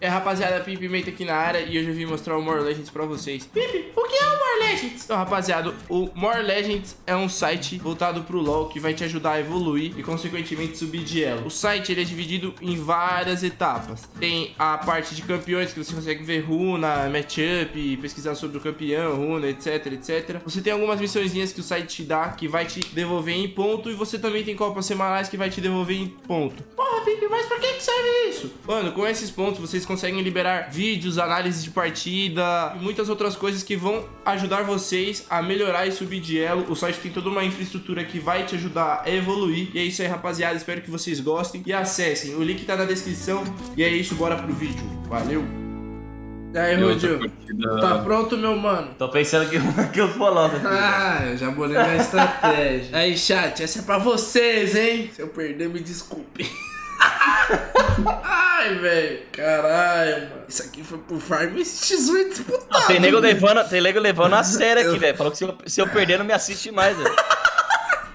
É, rapaziada, Pimpimenta aqui na área e hoje eu vim mostrar o More Legends pra vocês. Pimp, o que é o More Legends? Então, rapaziada, o More Legends é um site voltado pro LoL que vai te ajudar a evoluir e, consequentemente, subir de elo. O site, ele é dividido em várias etapas. Tem a parte de campeões, que você consegue ver runa, matchup, pesquisar sobre o campeão, runa, etc, etc. Você tem algumas missõezinhas que o site te dá, que vai te devolver em ponto, e você também tem copas semanais que vai te devolver em ponto. Porra, Pimp, mas pra que serve isso? Mano, com esses pontos, vocês conseguem liberar vídeos, análises de partida e muitas outras coisas que vão ajudar vocês a melhorar e subir de elo. O site tem toda uma infraestrutura que vai te ajudar a evoluir. E é isso aí, rapaziada. Espero que vocês gostem e acessem. O link tá na descrição. E é isso, bora pro vídeo. Valeu! E aí, Rodil? Tá pronto, meu mano? Tô pensando que eu vou lá. Ah, eu já bolei minha estratégia. Aí, chat, essa é pra vocês, hein? Se eu perder, me desculpe. Ai, velho, caralho, mano. Isso aqui foi pro farm X1 disputado. Tem nego levando a sério aqui, velho. Falou que se eu perder, não me assiste mais, velho.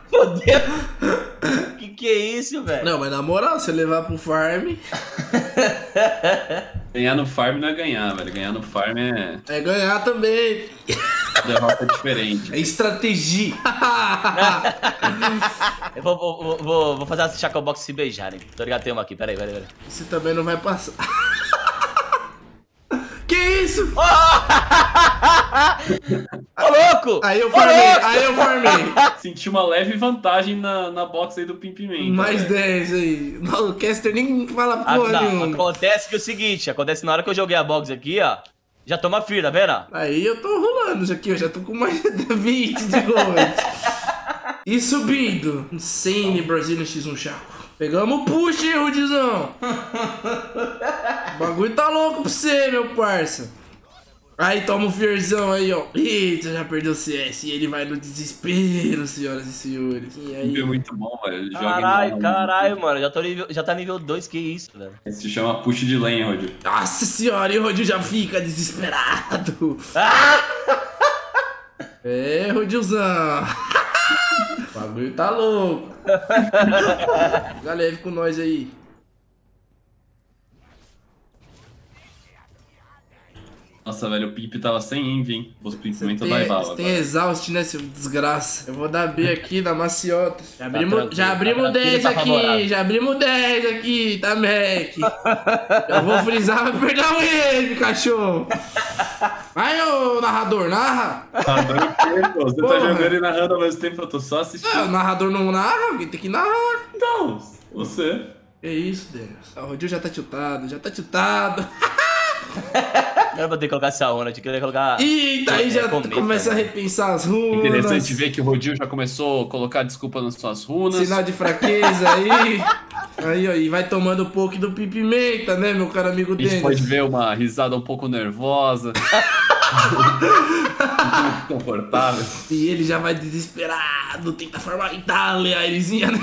Fodeu. Que é isso, velho? Não, mas na moral, se levar pro farm... Ganhar no farm não é ganhar, velho. Ganhar no farm é... É ganhar também. Derrota diferente. É estratégia. Eu vou fazer as Shaco Box se beijarem. Tô ligado, tem uma aqui. Peraí. Você também não vai passar. Que isso? Ô, louco! Aí eu farmei. Senti uma leve vantagem na box aí do Pimpimenta. Mais 10 aí. O caster nem fala porra nenhuma. Acontece que é o seguinte, acontece na hora que eu joguei a box aqui, ó. Já toma firma, tá vendo? Aí eu tô rolando já aqui, eu já tô com mais de 20 de gold. E subindo. Insane Brasil no X1 Shaco. Pegamos push, hein, Rudizão? O bagulho tá louco pra você, meu parça. Aí toma o fierzão aí, ó. Eita, já perdeu o CS. E ele vai no desespero, senhoras e senhores. E aí? É muito bom, velho. Caralho, mano. Já tá nível 2, que isso, velho. Se chama push de lane, Rodil. Nossa senhora, e o Rodil já fica desesperado. É, Rodilzão. O bagulho tá louco. Fica leve com nós aí. Nossa, velho, o Pip tava sem envy, hein? Os Pimpimenta da Ivala. Tem exaust, né, seu desgraça? Eu vou dar B aqui na maciota. Já abrimos 10 aqui, tá, Mac? Eu vou frisar, vai perder o envy, cachorro. Vai, ô narrador, narra. Narrador o quê? Você porra. Tá jogando e narrando ao mesmo tempo, eu tô só assistindo. Não, o narrador não narra, alguém tem que narrar. Então, você. É isso, Deus. O Rodil já tá tiltado, já tá tiltado. Não era pra ter que colocar essa onda, tinha que colocar... Eita, aí já começa a repensar as runas. Interessante ver que o Rodil já começou a colocar desculpa nas suas runas. Sinal de fraqueza aí. Aí, ó, e vai tomando um pouco do Pimpimenta, né, meu caro amigo Denis? A gente pode ver uma risada um pouco nervosa. Muito confortável. E ele já vai desesperado, tenta formar Itália, a Elisinha, né?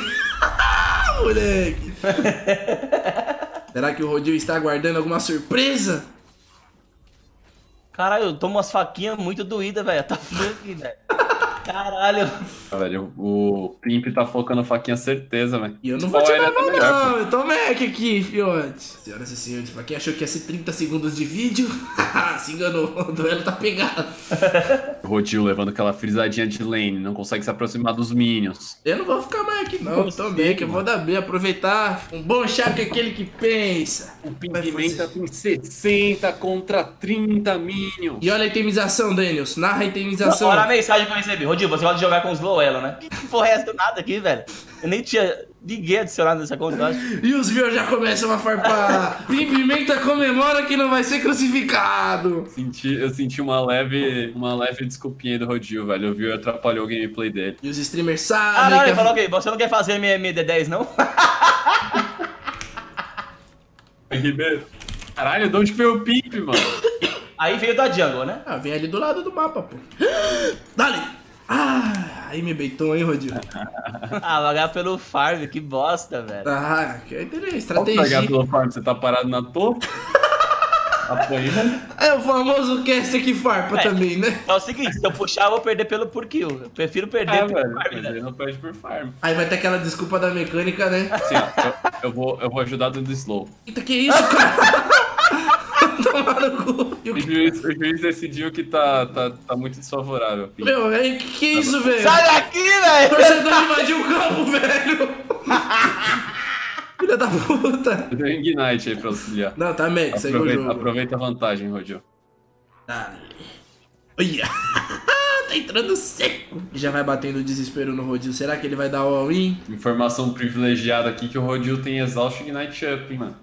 Moleque. Será que o Rodil está aguardando alguma surpresa? Caralho, eu tomo umas faquinhas muito doídas, velho. Tá funk, velho. Caralho. Velho, o Pimp tá focando faquinha certeza, velho. E eu não vou te levar, não. Eu tô Mac aqui, fiote. Senhoras e senhores, pra quem achou que ia ser 30 segundos de vídeo, se enganou. O duelo tá pegado. Rodil levando aquela frisadinha de lane. Não consegue se aproximar dos minions. Eu não vou ficar mais aqui, não. Eu tô Mac, eu vou dar B. Aproveitar um bom Shaco é aquele que pensa. O Pimpimenta tem 60 contra 30 minions. E olha a itemização, Daniels. Narra a itemização. Olha a mensagem que eu recebi. Rodil, você gosta de jogar com os low elo, né? Que porra é essa do nada aqui, velho? Eu nem tinha ninguém adicionado nessa conta, eu acho. E os viewers já começam a farpar. Pimpimenta comemora que não vai ser crucificado. Eu senti uma leve desculpinha do Rodil, velho. O viewer atrapalhou o gameplay dele. E os streamers sabem. Ah, não, ele falou que você não quer fazer MD10, não? Ribeiro. Caralho, de onde foi o Pimp, mano? Aí veio da jungle, né? Ah, vem ali do lado do mapa, pô. Dale! Ah, aí me beitou, hein, Rodil? Ah, pagar pelo farm, que bosta, velho. Ah, que estratégia. Pagar pelo farm, você tá parado na toa? Apoiando. É o famoso caster que farpa também, né? É o seguinte, se eu puxar, eu vou perder pelo por kill. Eu prefiro perder pelo farm, né? Não perde por farm. Aí vai ter aquela desculpa da mecânica, né? Sim, ó, eu vou ajudar dentro do slow. Eita, que isso, cara? O juiz decidiu que tá muito desfavorável. Filho. Meu, que isso, velho? Sai daqui, velho! Você tá invadindo o campo, velho! Filha da puta! Deu um Ignite aí pra auxiliar. Não, tá meio, segue o jogo. Aproveita a vantagem, Rodil. Ah. Olha! Tá entrando seco. Já vai batendo desespero no Rodil. Será que ele vai dar all-in? Informação privilegiada aqui que o Rodil tem Exhaust e Ignite Up, hein, mano.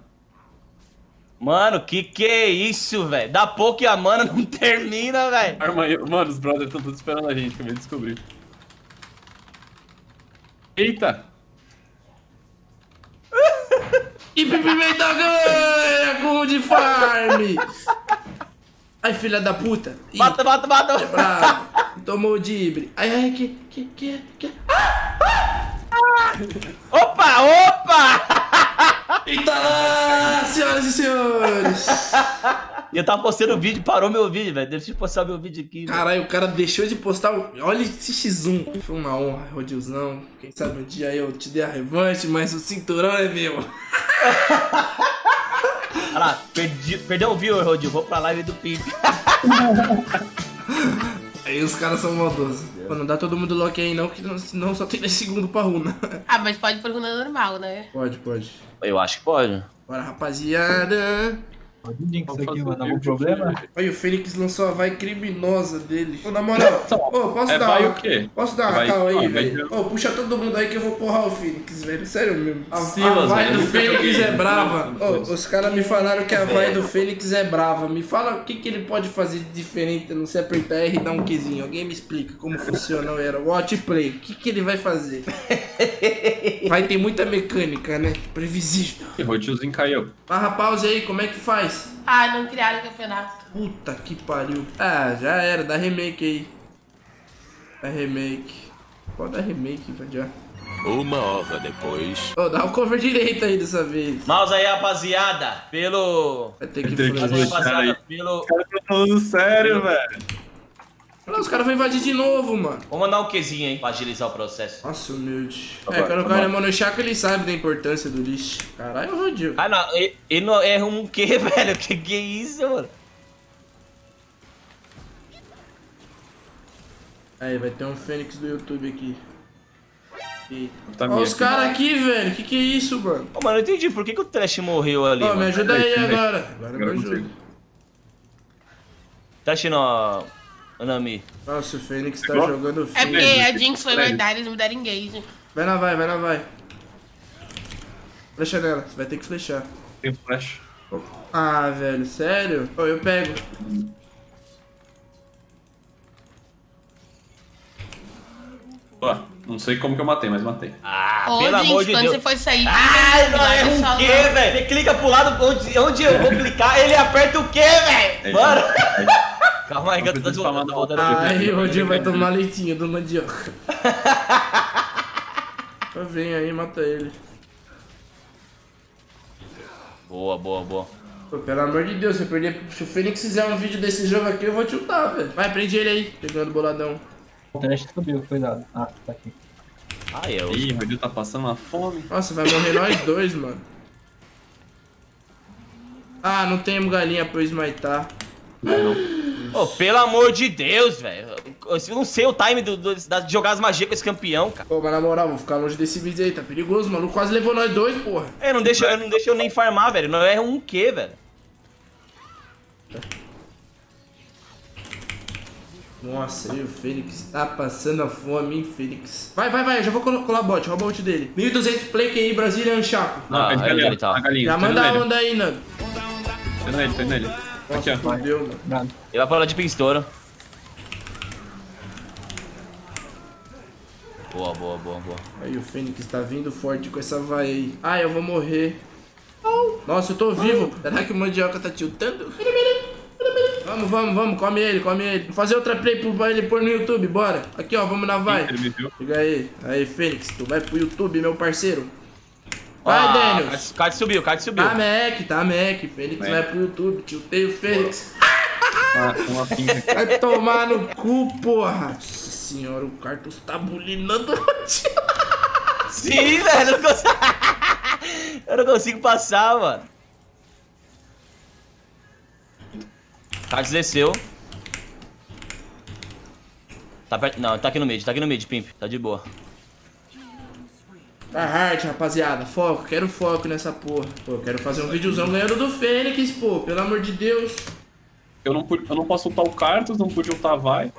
Mano, que é isso, velho? Dá pouco e a mana não termina, velho. Mano, os brothers estão todos esperando a gente, acabei de descobrir. Eita! E Pimpimenta ganha com o de farm! Ai, filha da puta! Bata! É, tomou o dibre. Ai, que... Opa! Eita lá, senhoras e senhores! Eu tava postando o vídeo, parou meu vídeo, velho. Deixa eu postar meu vídeo aqui. Caralho, o cara deixou de postar. Olha esse X1. Foi uma honra, Rodilzão. Quem sabe um dia eu te dei a revanche, mas o cinturão é meu. Olha lá, perdeu o viewer, Rodil. Vou pra live do Pimp. Aí os caras são maldosos. Pô, não dá todo mundo lock aí não, que senão só tem 10 segundos pra runa. Ah, mas pode pra runa normal, né? Pode. Eu acho que pode. Bora, rapaziada. Pode o Jinx aqui, mano. Algum problema? Olha, o Fênix lançou a vai criminosa dele. Ô, na moral, posso dar o quê? Posso dar uma cal aí, velho? Ô, puxa todo mundo aí que eu vou porrar o Fênix, velho. Sério mesmo. A vai do Fênix é brava. Ô, os caras me falaram que a vai do Fênix é brava. Me fala o que ele pode fazer de diferente, não sei, apertar R e dar um Qzinho. Alguém me explica como funciona o Era Watch Play. O que ele vai fazer? Vai ter muita mecânica, né? Previsível. E Rodilzinho caiu. Barra pause aí, como é que faz? Ah, não criaram o campeonato. Puta que pariu. Ah, já era. Dá remake aí. Dá remake. Pode dar remake, vai já. Uma hora depois. Oh, dá o cover direito aí dessa vez. Mouse aí, rapaziada. Pelo... Vai ter que fazer. Pelo... Cara, eu tô falando sério, velho. Não, os caras vão invadir de novo, mano. Vamos mandar um Qzinho aí pra agilizar o processo. Nossa, humilde. É, quando o cara mano, o Shaco, ele sabe da importância do lixo. Caralho, Rodil. Ah, não, ele não erra um Q, velho. Que é isso, mano? Aí, vai ter um Fênix do YouTube aqui. Olha os caras aqui, velho. Que é isso, mano? Ô, mano, eu entendi. Por que o Thresh morreu ali? Ó, me ajuda aí agora. Agora me ajuda. Thresh não... Anami. Nossa, o Fênix tá jogando fogo. É porque a Jinx foi lendária, eles não me deram engage. Vai. Flecha nela, você vai ter que flechar. Tem flash. Ah, velho, sério? Oh, eu pego. Pô, não sei como que eu matei, mas matei. Ah, oh, pelo Jinx, amor de Deus. Quando você for sair... Ah, não é o Q, velho. Você clica pro lado onde eu vou clicar, ele aperta o Q, velho. Mano. Calma aí, gato, tá desfamando a volta da vida. Aí, Rodil vai tomar leitinho do mandioca. Vem aí, mata ele. Boa. Pô, pelo amor de Deus, se eu perder. Se o Fênix fizer um vídeo desse jogo aqui, eu vou tiltar, velho. Vai, prende ele aí. Pegando boladão. O Thresh subiu, cuidado. Ah, tá aqui. Ai, eu. Ih, o Rodil tá passando uma fome. Nossa, vai morrer nós dois, mano. Ah, não temos galinha pra esmaitar. Não. Oh, pelo amor de Deus, velho. Eu não sei o time de jogar as magias com esse campeão, cara. Pô, mas na moral, vou ficar longe desse vídeo aí, tá perigoso, mano. Quase levou nós dois, porra. É, não deixa eu nem farmar, velho. Não é um Q, velho. Nossa, aí o Fênix tá passando a fome, hein, Fênix. Vai, eu já vou colar bot, rouba o ult dele. 1.200 play que aí, Brasília, Shaco. Ah, galinha, tá. Já manda a onda aí, Nando. Tô nele. Nossa, aqui, ó. Deus, mano. Ele vai pra lá de pinstoura. Boa. Aí o Fênix tá vindo forte com essa vai aí. Ah, eu vou morrer. Nossa, eu tô vivo. Será que o mandioca tá tiltando? Vamos, come ele. Vou fazer outra play pra ele pôr no YouTube, bora. Aqui, ó, vamos na vai. Liga aí. Aí, Fênix, tu vai pro YouTube, meu parceiro. Vai, Daniels. Kartes subiu. Tá mec. Fênix vai pro YouTube. Tiltei o Fênix. Vai tomar no cu, porra. Nossa senhora, o Kartes tá bulinando. Sim, velho. Eu não consigo passar, mano. Kartes desceu. Tá perto. Não, tá aqui no mid, Pimp. Tá de boa. Tá hard, rapaziada. Foco, quero foco nessa porra. Pô, eu quero fazer um videozão ganhando do Fênix, pô. Pelo amor de Deus. Eu não posso ultar o Kartes, não pude ultar, vai.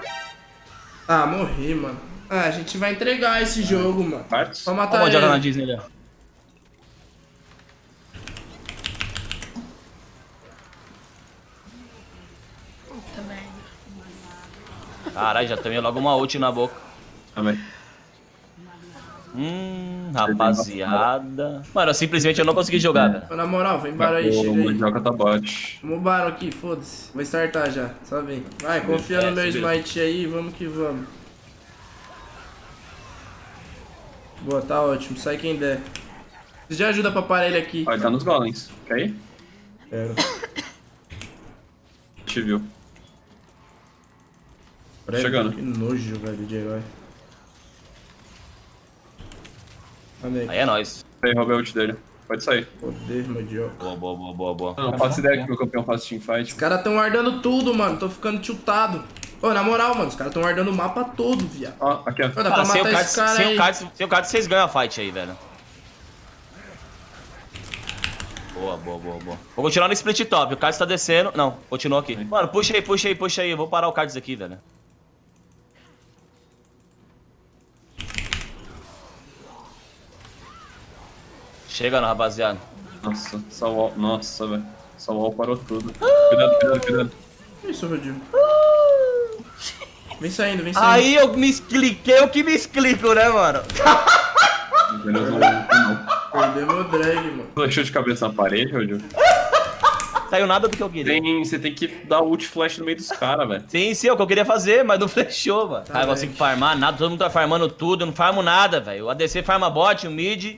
Ah, morri, mano. Ah, a gente vai entregar esse jogo, mano. Kartes? Só matar ele. Pode jogar na Disney, né? Puta merda. Caralho, já tomei logo uma ult na boca. Também. Rapaziada. Mano, simplesmente eu não consegui jogar, velho. Na moral, vem embora aí, chega aí. Mandioca tá bot. Vamos bar aqui, foda-se. Vou startar já, só vem. Vai, confia no meu smite aí, vamos que vamos. Boa, tá ótimo, sai quem der. Preciso de ajuda pra parar ele aqui. Vai, tá nos golems, quer ir? Quero. Te viu. Chegando. Que nojo, velho, de herói. Aí é nóis. Aí, roubei o ult dele. Pode sair. Poder, Mandioca. Boa. Não faço ideia que meu campeão faz teamfight. Os caras tão guardando tudo, mano. Tô ficando tiltado. Ô, na moral, mano, os caras tão guardando o mapa todo, viado. Ó, aqui, ó. Dá pra matar esse cara aí. Sem o Kartes, vocês ganham a fight aí, velho. Boa. Vou continuar no split top. O Kartes tá descendo. Não, continua aqui. Mano, puxa aí. Eu vou parar o Kartes aqui, velho. Chega, não, rapaziada. Nossa, só o all. Nossa, velho. Só o all parou tudo. Cuidado. Isso, Rodil. Vem saindo. Aí eu me cliquei, né, mano? Perdeu meu drag, mano. Flashou de cabeça na parede, Rodil? Saiu nada do que eu queria. Você tem que dar ult flash no meio dos caras, velho. Sim, é o que eu queria fazer, mas não flashou, mano. Tá, eu consigo farmar nada, todo mundo tá farmando tudo, eu não farmo nada, velho. O ADC farma bot, o mid.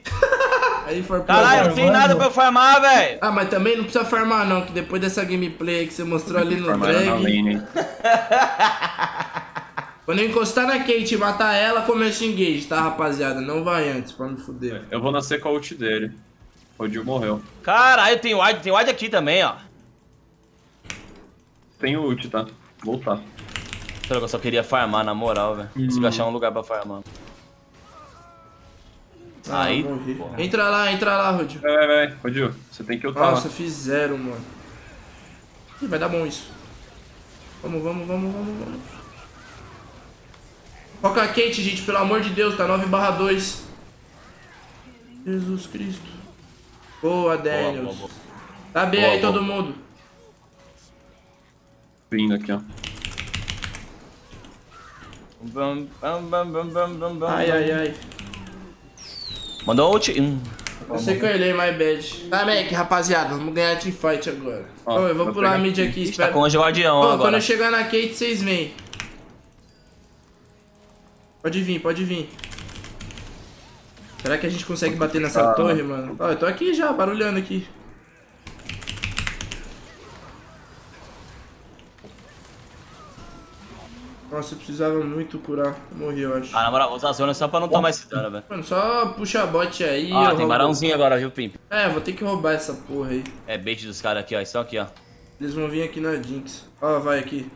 Caralho, não tem nada pra eu farmar, velho. Ah, mas também não precisa farmar, não, que depois dessa gameplay que você mostrou ali no drag. Quando eu encostar na Kate e matar ela, começa o engage, tá, rapaziada? Não vai antes, pra me fuder. Eu vou nascer com a ult dele. O Rodil morreu. Caralho, tem wide aqui também, ó. Tem ult, tá? Vou voltar. Eu só queria farmar, na moral, velho. Preciso achar um lugar pra farmar. Aí, entra lá, Rodil. Vai, Rodil, você tem que ultar. Nossa, fizeram, mano. Ih, vai dar bom isso. Vamos. Foca a Kate, gente, pelo amor de Deus, tá 9/2. Jesus Cristo. Boa, Daniels. Tá bem aí, todo mundo. Vindo aqui, ó. Ai. Mandou um ult. Eu sei que eu olhei, my bad. Tá, Mac, rapaziada, vamos ganhar teamfight agora. Ó, eu vou pular a mid aqui, espera. Tá com o guardião agora. Quando eu chegar na Kate, vocês vêm. Pode vir. Será que a gente consegue bater nessa torre, mano? Ó, eu tô aqui já, barulhando aqui. Nossa, eu precisava muito curar. Morri, eu acho. Ah, na moral, vou usar a zona só pra não tomar esse dano, velho. Mano, só puxa a bot aí. Ah, tem barãozinho agora, viu, Pimp? É, vou ter que roubar essa porra aí. É bait dos caras aqui, ó. Estão aqui, ó. Eles vão vir aqui na Jinx. Ó, vai aqui.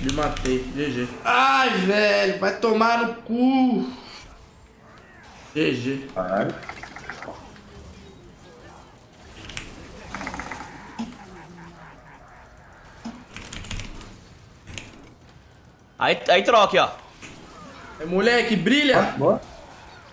Me matei. GG. Ai, velho. Vai tomar no cu. GG. Caralho. Aí troca, ó. É moleque, brilha. Boa.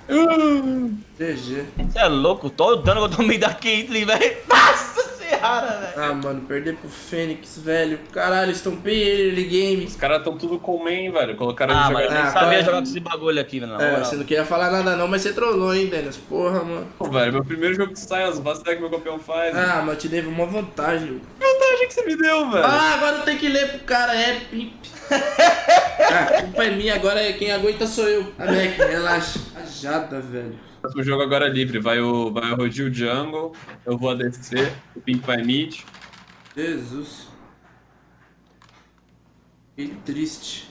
GG. Você é louco, todo o dano que eu tomei da Caitlyn, velho. Nossa senhora, velho. Ah, mano, perder pro Fênix, velho. Caralho, estampei ele, early game. Os caras tão tudo com main, velho. Colocaram ele jogando. Ah, mas eu sabia jogar com esse bagulho aqui, velho. É, você não queria falar nada não, mas você trollou, hein, velho. Porra, mano. Pô, velho, meu primeiro jogo de Science, não faço ideia que meu campeão faz. Ah, mano, eu te dei uma vantagem. Vantagem que você me deu, velho. Ah, agora eu tenho que ler pro cara, é Pimp. A culpa é minha, agora quem aguenta sou eu. A Mac, relaxa. Rajada, velho. O jogo agora é livre. Vai o Rodil jungle, eu vou ADC, o Pimp vai mid. Jesus. Que triste.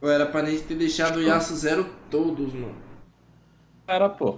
Pô, era pra nem ter deixado o Yasuo zero todos, mano. Era, pô.